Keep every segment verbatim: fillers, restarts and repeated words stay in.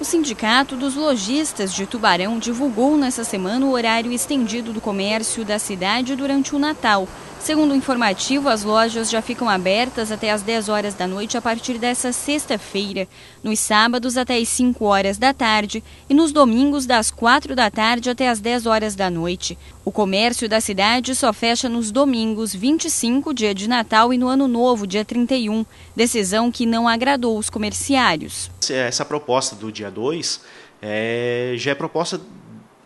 O Sindicato dos Lojistas de Tubarão divulgou nesta semana o horário estendido do comércio da cidade durante o Natal. Segundo o informativo, as lojas já ficam abertas até às dez horas da noite a partir dessa sexta-feira, nos sábados até às cinco horas da tarde e nos domingos das quatro da tarde até às dez horas da noite. O comércio da cidade só fecha nos domingos vinte e cinco, dia de Natal, e no Ano Novo, dia trinta e um, decisão que não agradou os comerciários. Essa proposta do dia dois é, já é proposta,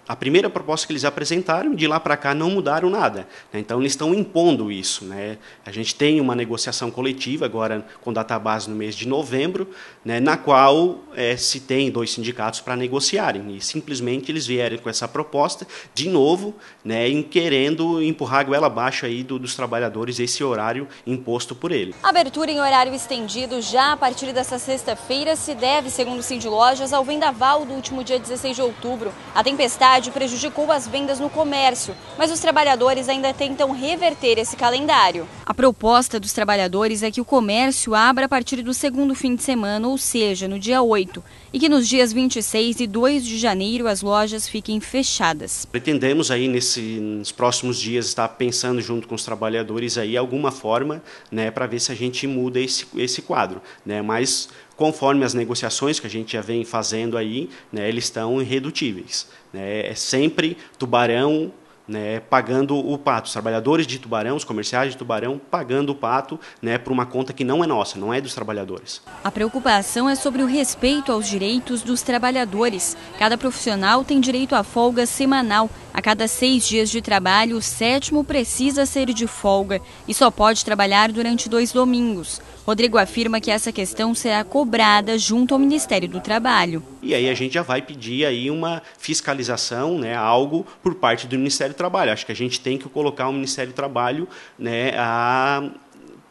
a primeira proposta que eles apresentaram, de lá para cá não mudaram nada, né? Então eles estão impondo isso, né? A gente tem uma negociação coletiva agora com data base no mês de novembro, né, na qual é, se tem dois sindicatos para negociarem, e simplesmente eles vieram com essa proposta de novo, né, em querendo empurrar a goela abaixo aí do, dos trabalhadores esse horário imposto por ele. Abertura em horário estendido já a partir dessa sexta-feira se deve, segundo o Sindilojas, ao vendaval do último dia dezesseis de outubro. A tempestade prejudicou as vendas no comércio, mas os trabalhadores ainda tentam reverter esse calendário. A proposta dos trabalhadores é que o comércio abra a partir do segundo fim de semana, ou seja, no dia oito, e que nos dias vinte e seis e dois de janeiro as lojas fiquem fechadas. Pretendemos aí nesse, nos próximos dias estar pensando junto com os trabalhadores aí alguma forma, né, para ver se a gente muda esse, esse quadro, né, mas conforme as negociações que a gente já vem fazendo aí, né, eles estão irredutíveis, né? É sempre Tubarão, né, pagando o pato, os trabalhadores de Tubarão, os comerciais de Tubarão pagando o pato, né, por uma conta que não é nossa, não é dos trabalhadores. A preocupação é sobre o respeito aos direitos dos trabalhadores. Cada profissional tem direito à folga semanal. A cada seis dias de trabalho, o sétimo precisa ser de folga e só pode trabalhar durante dois domingos. Rodrigo afirma que essa questão será cobrada junto ao Ministério do Trabalho. E aí a gente já vai pedir aí uma fiscalização, né, algo por parte do Ministério do Trabalho. Acho que a gente tem que colocar o Ministério do Trabalho, né, a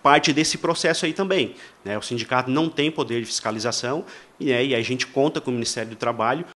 parte desse processo aí também, né? O sindicato não tem poder de fiscalização, né, e aí a gente conta com o Ministério do Trabalho